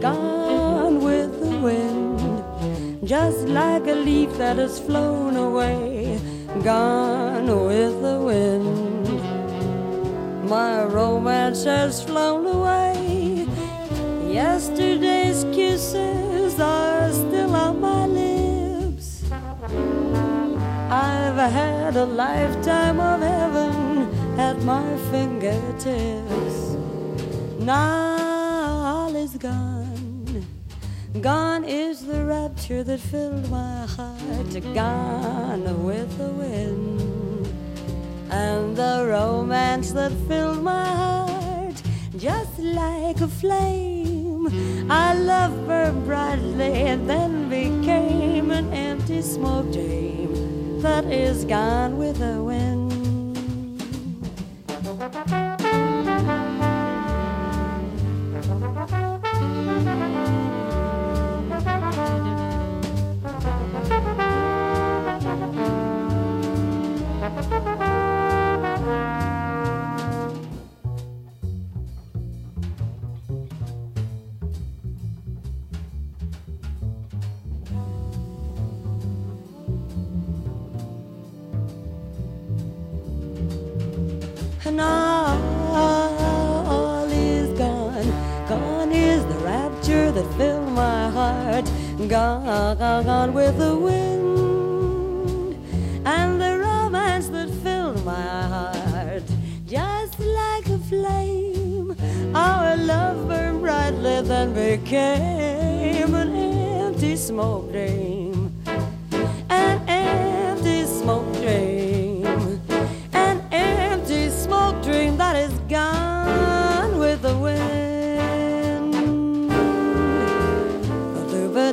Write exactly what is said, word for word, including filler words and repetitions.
Gone with the wind, just like a leaf that has flown away. Gone with the wind, my romance has flown away. Yesterday's kisses are still on my lips. I've had a lifetime of heaven at my fingertips. Now all is gone. Gone is the rapture that filled my heart. Gone with the wind, and the romance that filled my heart. Just like a flame, I loved her brightly and then became an empty smoke dream that is gone with the wind. Now all is gone. Gone is the rapture that filled my heart. Gone, gone with the wind, and the romance that filled my heart. Just like a flame, our love burned brightly, then became an empty smoke dream. An empty smoke dream. Gone with the wind. Ba do ba